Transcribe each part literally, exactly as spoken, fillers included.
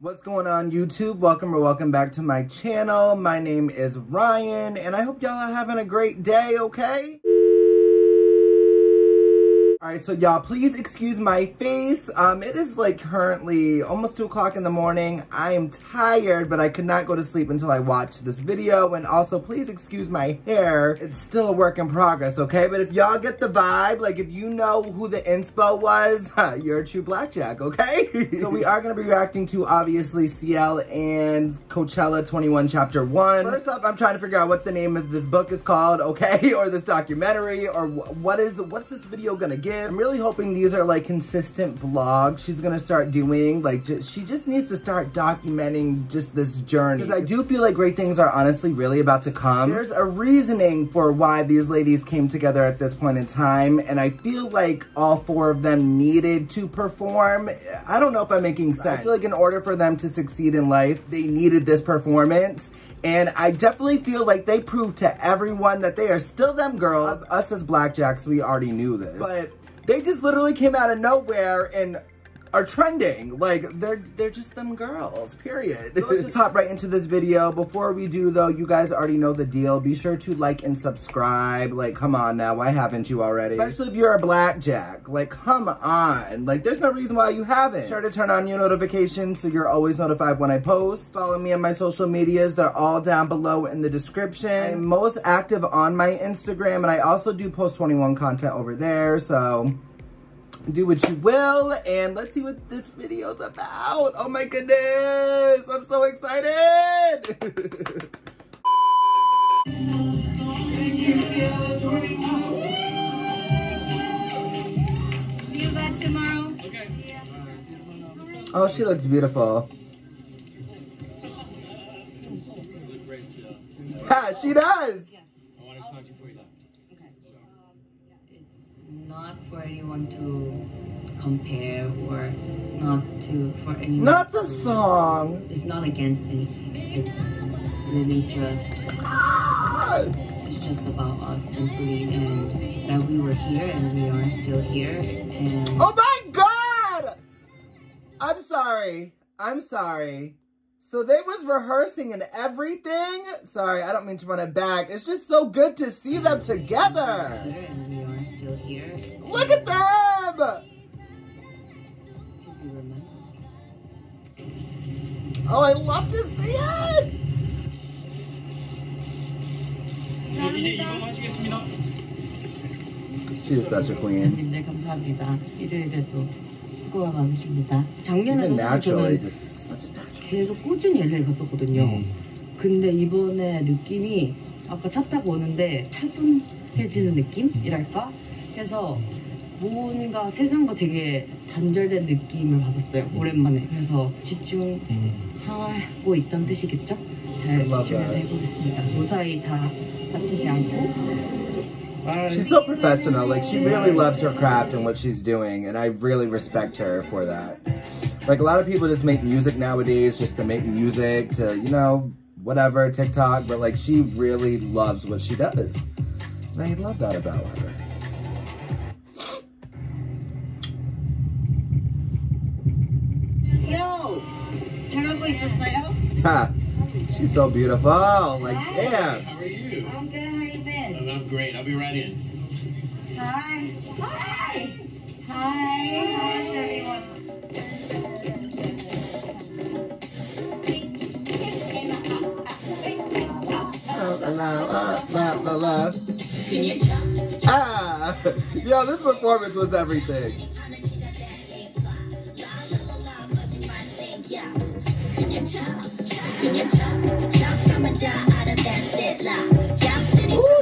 What's going on YouTube? Welcome or welcome back to my channel. My name is Ryan and I hope y'all are having a great day, okay? Alright, so y'all please excuse my face. Um, it is like currently almost two o'clock in the morning. I am tired, but I could not go to sleep until I watched this video. And also, please excuse my hair. It's still a work in progress, okay? But if y'all get the vibe, like if you know who the inspo was, huh, you're a true blackjack, okay? So we are going to be reacting to, obviously, C L and Coachella twenty-one Chapter one. First up, I'm trying to figure out what the name of this book is called, okay? Or this documentary, or what is, what's this video going to get? I'm really hoping these are like consistent vlogs she's gonna start doing. Like just, she just needs to start documenting just this journey, because I do feel like great things are honestly really about to come. There's a reasoning for why these ladies came together at this point in time, and I feel like all four of them needed to perform. I don't know if I'm making sense. I feel like in order for them to succeed in life, they needed this performance. And I definitely feel like they proved to everyone that they are still them girls. Us as blackjacks, we already knew this. But they just literally came out of nowhere and are trending. Like, they're they're just them girls, period. So let's just hop right into this video. Before we do, though, you guys already know the deal. Be sure to like and subscribe. Like, come on now. Why haven't you already? Especially if you're a blackjack. Like, come on. Like, there's no reason why you haven't. Be sure to turn on your notifications so you're always notified when I post. Follow me on my social medias. They're all down below in the description. I'm most active on my Instagram, and I also do post twenty-one content over there, so do what you will, and let's see what this video's about. Oh my goodness, I'm so excited! You guys tomorrow? Okay. Yeah. Oh, she looks beautiful. Yeah, she does! Not for anyone to compare, or not to for anyone. Not the song. It's not against anything. It's really just ah! It's just about us simply, and that we were here and we are still here. And oh my God! I'm sorry. I'm sorry. So they was rehearsing and everything. Sorry, I don't mean to run it back. It's just so good to see and them together. Here. Look at them! Oh, I love to see it! She is such a queen. Even naturally, just such a natural. 근데 이번에 느낌이 아까 차 타고 오는데 차분해지는 느낌이랄까? 해서 뭔가 세상과 되게 단절된 느낌을 받았어요. 오랜만에. 그래서 집중하고 있던 뜻이겠죠? 잘 집중해서 해보겠습니다. 무사히 다 다치지 않고. She's so professional. Like, she really loves her craft and what she's doing, and I really respect her for that. Like, a lot of people just make music nowadays just to make music, to, you know, whatever, TikTok, but like, she really loves what she does. And I love that about her. Ha! She's so beautiful. Like, hi. Damn. How are you? I'm good. How you been? I'm great. I'll be right in. Hi. Hi. Hi. Hi. How's everyone? Can you jump? Ah! Yo, this performance was everything. Ooh,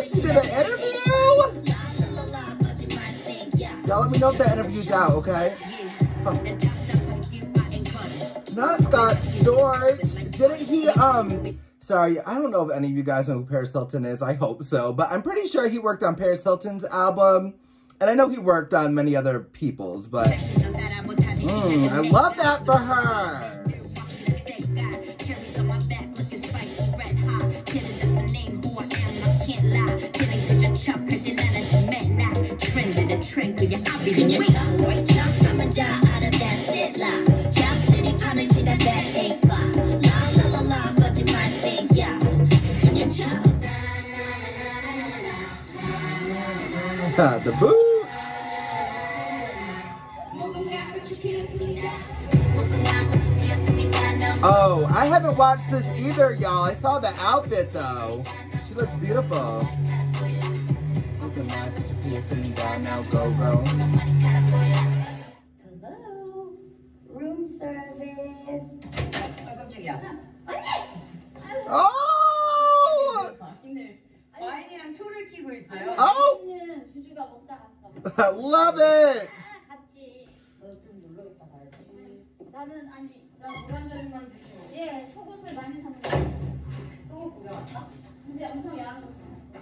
she did an interview? Y'all let me know if that interview's out, okay? Huh. Not Scott Storch. Didn't he, um... Sorry, I don't know if any of you guys know who Paris Hilton is. I hope so. But I'm pretty sure he worked on Paris Hilton's album. And I know he worked on many other people's, but... Mm, I love that for her! Can you jump? Jump, I'm a die out of that deadlock. Jump, sitting on a gin and that ain't The boo. Oh, I haven't watched this either, y'all. I saw the outfit though. She looks beautiful. Hello, room service. Oh! Oh! I love it!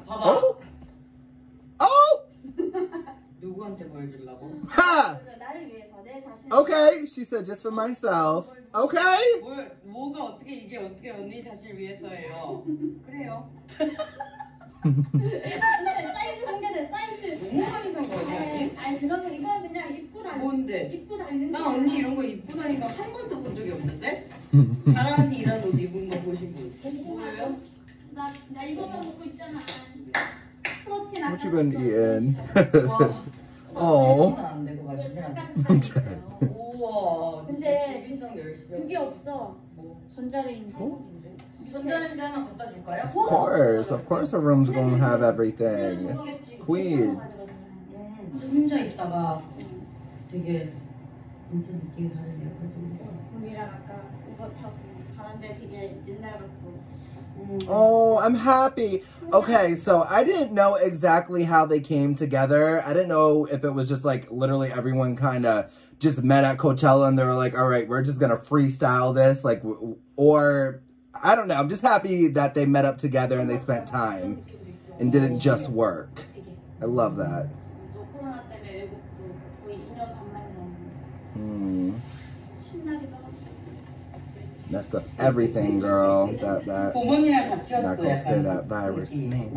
Oh! Oh! Ha! Okay, she said just for myself. Okay. What you been eating? Oh. Of course, of course her room's gonna have everything. Queen. Oh, I'm happy. Okay, so I didn't know exactly how they came together. I didn't know if it was just like literally everyone kind of just met at Coachella and they were like, all right, we're just going to freestyle this. Like, or I don't know. I'm just happy that they met up together and they spent time and didn't just work. I love that. Mm. Messed up everything, girl. That that not gonna say that virus name.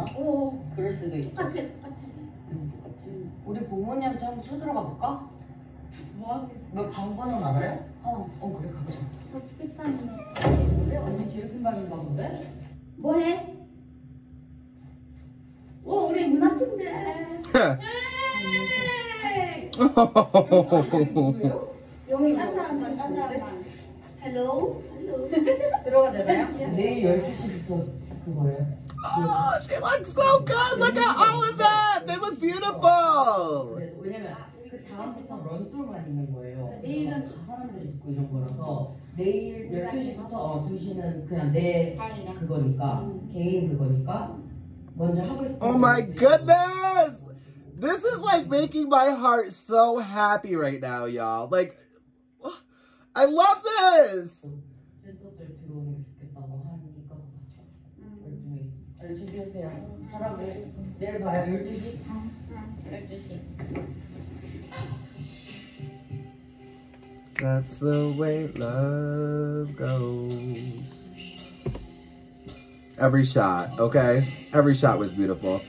Hello? Oh, she looks so good. Look at all of that. They look beautiful. Oh my goodness. This is like making my heart so happy right now, y'all. Like, I love this. That's the way love goes. Every shot, okay? Every shot was beautiful.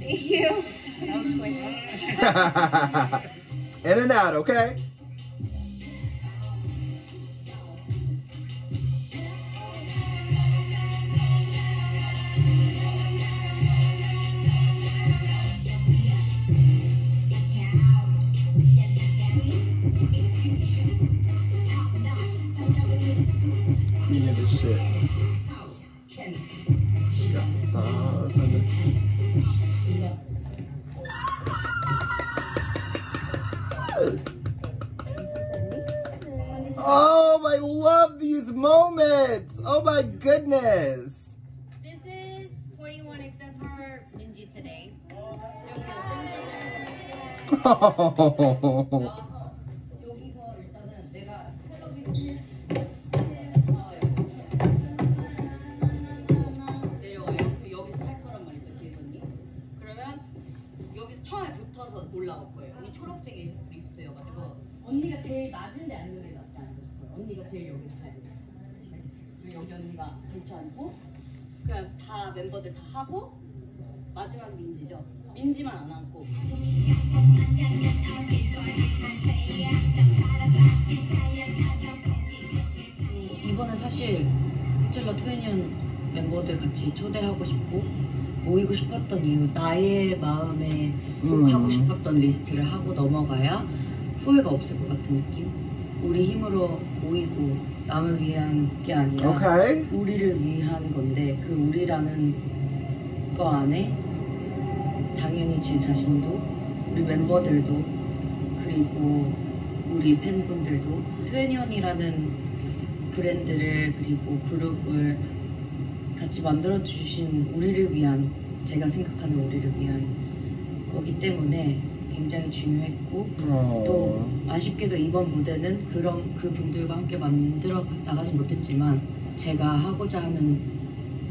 Thank you. That was quick. In and out, okay? Queen of the shit. Got the sauce on the Oh, I love these moments. Oh my goodness. This is twenty-one except for Ninji today. Oh. 사실 코첼라 투애니원 멤버들 같이 초대하고 싶고 모이고 싶었던 이유, 나의 마음에 꼭 음. 하고 싶었던 리스트를 하고 넘어가야 후회가 없을 것 같은 느낌? 우리 힘으로 모이고 남을 위한 게 아니라 okay. 우리를 위한 건데 그 우리라는 거 안에 당연히 제 자신도 우리 멤버들도 그리고 우리 팬분들도 투애니원이라는 브랜드를 그리고 그룹을 같이 만들어주신 우리를 위한 제가 생각하는 우리를 위한 거기 때문에 굉장히 중요했고 어... 또 아쉽게도 이번 무대는 그런 그 분들과 함께 만들어 나가지 못했지만 제가 하고자 하는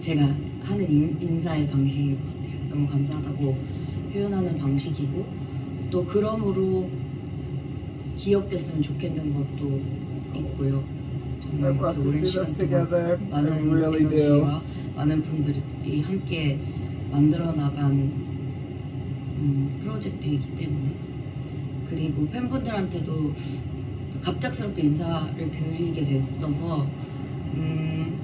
제가 하는 인, 인사의 방식인 것 같아요. 너무 감사하다고 표현하는 방식이고 또 그러므로 기억됐으면 좋겠는 것도 있고요. I love to see them together. I really do. 많은 분들이 함께 만들어 나간 음, 프로젝트이기 때문에 그리고 팬분들한테도 갑작스럽게 인사를 드리게 됐어서 음,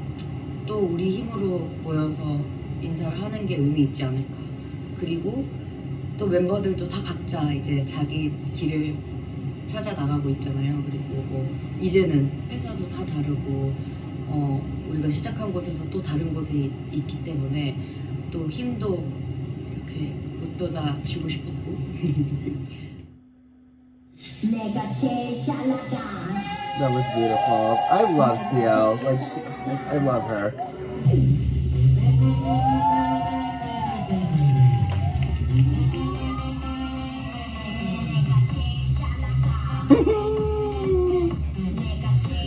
또 우리 힘으로 모여서 인사를 하는 게 의미 있지 않을까. 그리고 또 멤버들도 다 각자 이제 자기 길을 찾아 나가고 있잖아요. 그리고 뭐 이제는 회사도 다 다르고 어, 우리가 시작한 곳에서 또 다른 곳에 있, 있기 때문에 또 힘도 이렇게 웃도다 주고 싶었고 That was beautiful. I love Seo. Like she, I love her.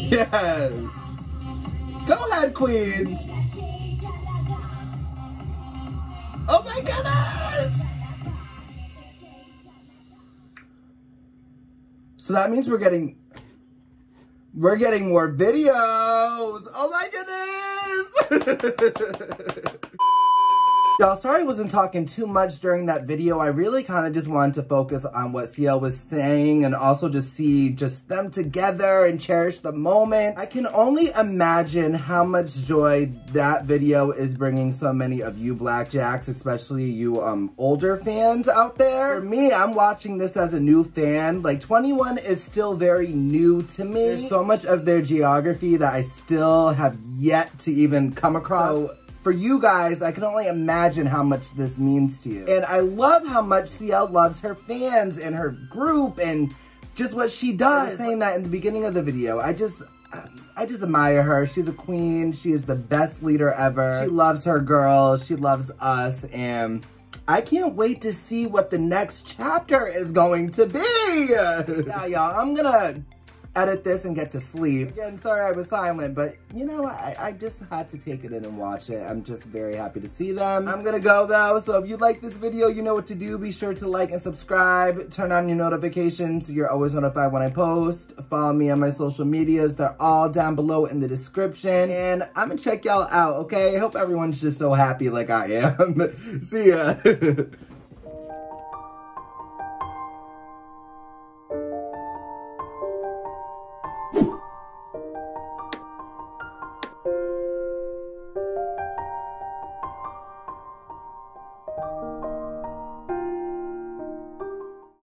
Yes. Go ahead, Queens. Oh my goodness. So that means we're getting we're getting more videos. Oh my goodness. Y'all, sorry I wasn't talking too much during that video. I really kind of just wanted to focus on what Seo was saying and also just see just them together and cherish the moment. I can only imagine how much joy that video is bringing so many of you blackjacks, especially you um, older fans out there. For me, I'm watching this as a new fan. Like, twenty-one is still very new to me. There's so much of their geography that I still have yet to even come across. So, for you guys, I can only imagine how much this means to you. And I love how much Seo loves her fans and her group and just what she does. I was saying that in the beginning of the video. I just, I just admire her. She's a queen. She is the best leader ever. She loves her girls. She loves us. And I can't wait to see what the next chapter is going to be. Now, y'all, I'm gonna edit this and get to sleep. Again, sorry I was silent, but you know, I, I just had to take it in and watch it. I'm just very happy to see them. I'm gonna go though, so if you like this video, you know what to do. Be sure to like and subscribe. Turn on your notifications so you're always notified when I post. Follow me on my social medias. They're all down below in the description. And I'm gonna check y'all out, okay? I hope everyone's just so happy like I am. See ya.